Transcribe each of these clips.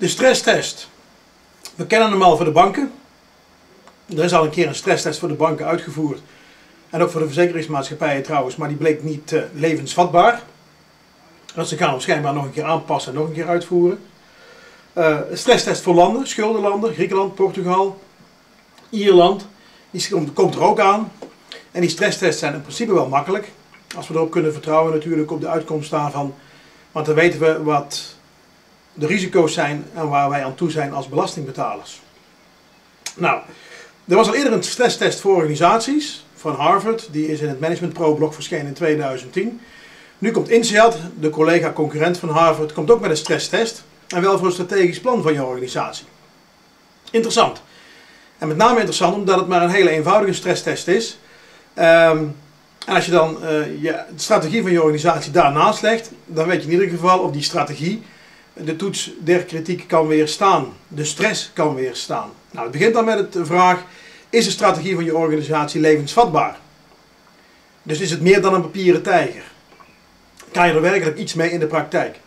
De stresstest. We kennen hem al voor de banken. Er is al een keer een stresstest voor de banken uitgevoerd. En ook voor de verzekeringsmaatschappijen trouwens, maar die bleek niet levensvatbaar. Want ze gaan hem schijnbaar nog een keer aanpassen en nog een keer uitvoeren. Stresstest voor landen, schuldenlanden, Griekenland, Portugal, Ierland. Die komt er ook aan. En die stresstests zijn in principe wel makkelijk. Als we erop kunnen vertrouwen natuurlijk op de uitkomst daarvan. Want dan weten we wat de risico's zijn en waar wij aan toe zijn als belastingbetalers. Nou, er was al eerder een stresstest voor organisaties van Harvard. Die is in het Management Pro-blog verschenen in 2010. Nu komt INSEAD, de collega-concurrent van Harvard, komt ook met een stresstest. En wel voor een strategisch plan van je organisatie. Interessant. En met name interessant omdat het maar een hele eenvoudige stresstest is. En als je dan de strategie van je organisatie daarnaast legt, dan weet je in ieder geval of die strategie de toets der kritiek kan weerstaan. De stress kan weerstaan. Nou, het begint dan met de vraag, is de strategie van je organisatie levensvatbaar? Dus is het meer dan een papieren tijger? Kan je er werkelijk iets mee in de praktijk?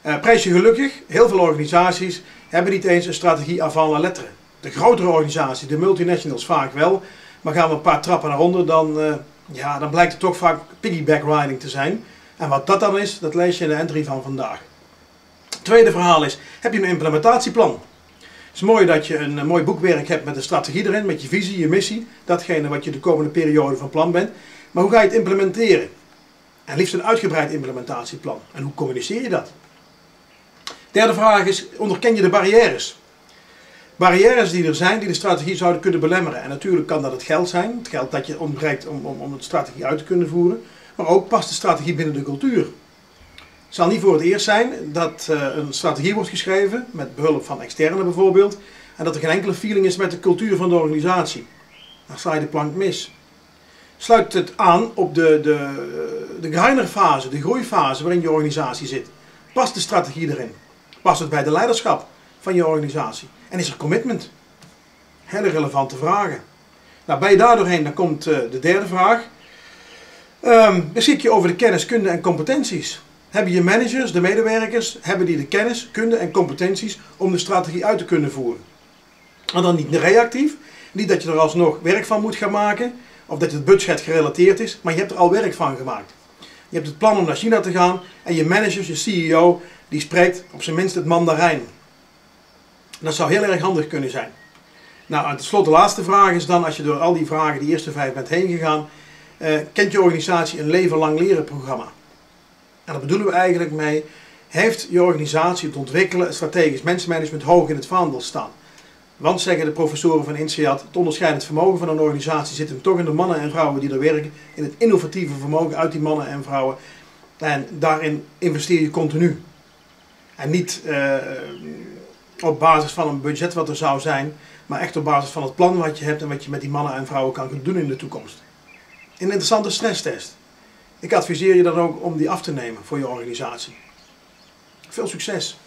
Prijs je gelukkig, heel veel organisaties hebben niet eens een strategie avant la lettre. De grotere organisaties, de multinationals vaak wel, maar gaan we een paar trappen naar onder, dan blijkt het toch vaak piggyback riding te zijn. En wat dat dan is, dat lees je in de entry van vandaag. Het tweede verhaal is, heb je een implementatieplan? Het is mooi dat je een mooi boekwerk hebt met een strategie erin, met je visie, je missie, datgene wat je de komende periode van plan bent. Maar hoe ga je het implementeren? En liefst een uitgebreid implementatieplan. En hoe communiceer je dat? Derde vraag is, onderken je de barrières? Barrières die er zijn, die de strategie zouden kunnen belemmeren. En natuurlijk kan dat het geld zijn, het geld dat je ontbreekt om de strategie uit te kunnen voeren. Maar ook past de strategie binnen de cultuur. Het zal niet voor het eerst zijn dat een strategie wordt geschreven, met behulp van externen bijvoorbeeld, en dat er geen enkele feeling is met de cultuur van de organisatie. Dan sla je de plank mis. Sluit het aan op de grinderfase, de groeifase waarin je organisatie zit. Past de strategie erin? Past het bij de leiderschap van je organisatie? En is er commitment? Hele relevante vragen. Nou, bij je daar doorheen, dan komt de derde vraag. Beschik je over de kennis, kunde en competenties? Hebben je managers, de medewerkers, hebben die de kennis, kunde en competenties om de strategie uit te kunnen voeren? En dan niet reactief, niet dat je er alsnog werk van moet gaan maken, of dat het budget gerelateerd is, maar je hebt er al werk van gemaakt. Je hebt het plan om naar China te gaan en je managers, je CEO, die spreekt op zijn minst het Mandarijn. Dat zou heel erg handig kunnen zijn. Nou, en tenslotte de laatste vraag is dan, als je door al die vragen, die eerste 5 bent heen gegaan, kent je organisatie een leven lang leren programma? En daar bedoelen we eigenlijk mee, heeft je organisatie het ontwikkelen, het strategisch mensmanagement hoog in het vaandel staan? Want, zeggen de professoren van INSEAD, het onderscheidend vermogen van een organisatie zit hem toch in de mannen en vrouwen die er werken, in het innovatieve vermogen uit die mannen en vrouwen. En daarin investeer je continu. En niet op basis van een budget wat er zou zijn, maar echt op basis van het plan wat je hebt en wat je met die mannen en vrouwen kan doen in de toekomst. Een interessante stresstest. Ik adviseer je dan ook om die af te nemen voor je organisatie. Veel succes!